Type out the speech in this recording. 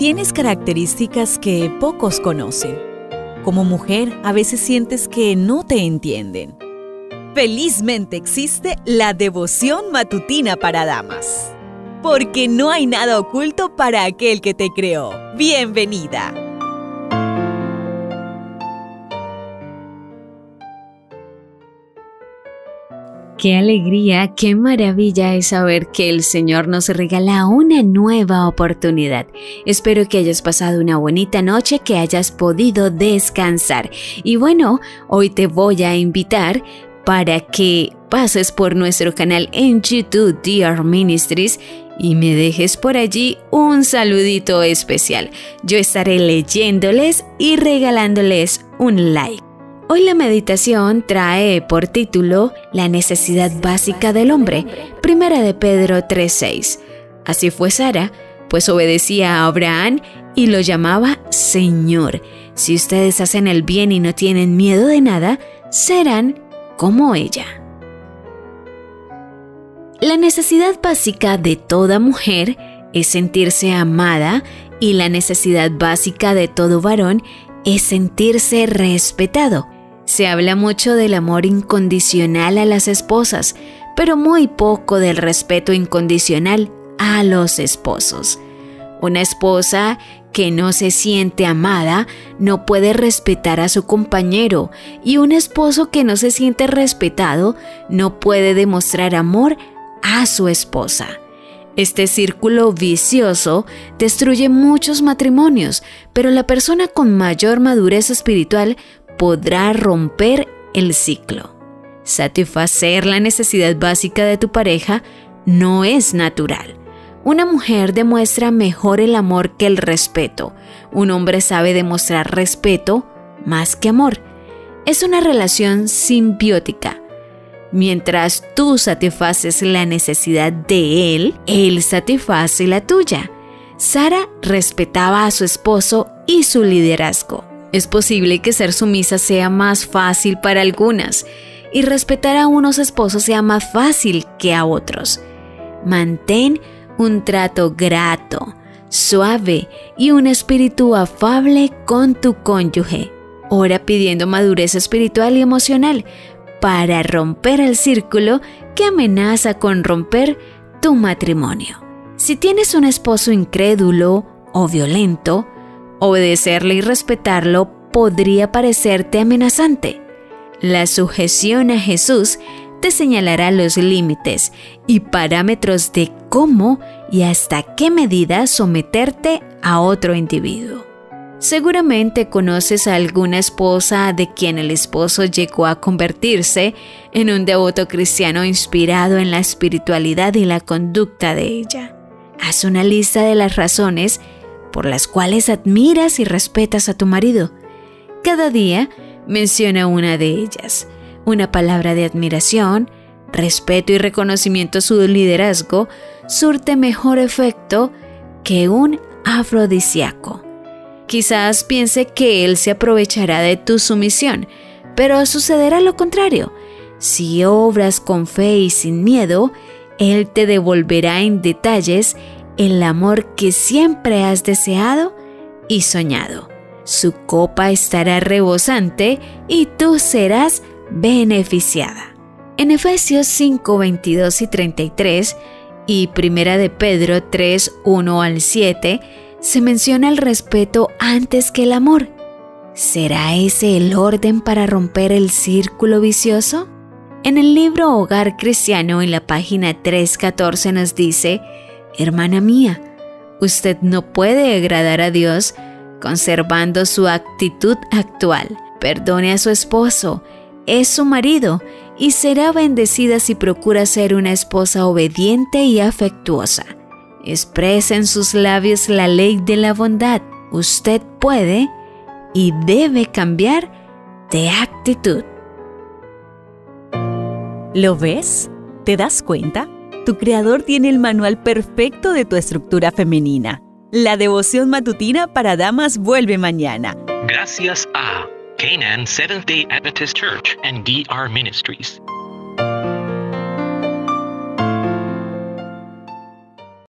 Tienes características que pocos conocen. Como mujer, a veces sientes que no te entienden. Felizmente existe la devoción matutina para damas. Porque no hay nada oculto para aquel que te creó. ¡Bienvenida! ¡Qué alegría! ¡Qué maravilla es saber que el Señor nos regala una nueva oportunidad! Espero que hayas pasado una bonita noche, que hayas podido descansar. Y bueno, hoy te voy a invitar para que pases por nuestro canal en YouTube, DR'Ministries, y me dejes por allí un saludito especial. Yo estaré leyéndoles y regalándoles un like. Hoy la meditación trae por título La necesidad básica del hombre, primera de Pedro 3:6. Así fue Sara, pues obedecía a Abraham y lo llamaba Señor. Si ustedes hacen el bien y no tienen miedo de nada, serán como ella. La necesidad básica de toda mujer es sentirse amada, y la necesidad básica de todo varón es sentirse respetado. Se habla mucho del amor incondicional a las esposas, pero muy poco del respeto incondicional a los esposos. Una esposa que no se siente amada no puede respetar a su compañero, y un esposo que no se siente respetado no puede demostrar amor a su esposa. Este círculo vicioso destruye muchos matrimonios, pero la persona con mayor madurez espiritual podrá romper el ciclo. Satisfacer la necesidad básica de tu pareja no es natural. Una mujer demuestra mejor el amor que el respeto. Un hombre sabe demostrar respeto más que amor. Es una relación simbiótica. Mientras tú satisfaces la necesidad de él, él satisface la tuya. Sara respetaba a su esposo y su liderazgo. Es posible que ser sumisa sea más fácil para algunas y respetar a unos esposos sea más fácil que a otros. Mantén un trato grato, suave y un espíritu afable con tu cónyuge. Ora pidiendo madurez espiritual y emocional para romper el círculo que amenaza con romper tu matrimonio. Si tienes un esposo incrédulo o violento, obedecerle y respetarlo podría parecerte amenazante. La sujeción a Jesús te señalará los límites y parámetros de cómo y hasta qué medida someterte a otro individuo. Seguramente conoces a alguna esposa de quien el esposo llegó a convertirse en un devoto cristiano inspirado en la espiritualidad y la conducta de ella. Haz una lista de las razones por las cuales admiras y respetas a tu marido. Cada día menciona una de ellas, una palabra de admiración, respeto y reconocimiento a su liderazgo surte mejor efecto que un afrodisíaco. Quizás piense que él se aprovechará de tu sumisión, pero sucederá lo contrario. Si obras con fe y sin miedo, él te devolverá en detalles el amor que siempre has deseado y soñado. Su copa estará rebosante y tú serás beneficiada. En Efesios 5, 22 y 33 y Primera de Pedro 3, 1 al 7, se menciona el respeto antes que el amor. ¿Será ese el orden para romper el círculo vicioso? En el libro Hogar Cristiano, en la página 3.14 nos dice: hermana mía, usted no puede agradar a Dios conservando su actitud actual. Perdone a su esposo, es su marido, y será bendecida si procura ser una esposa obediente y afectuosa. Expresa en sus labios la ley de la bondad. Usted puede y debe cambiar de actitud. ¿Lo ves? ¿Te das cuenta? Tu creador tiene el manual perfecto de tu estructura femenina. La devoción matutina para damas vuelve mañana. Gracias a Canaan Seventh Day Adventist Church and DR Ministries.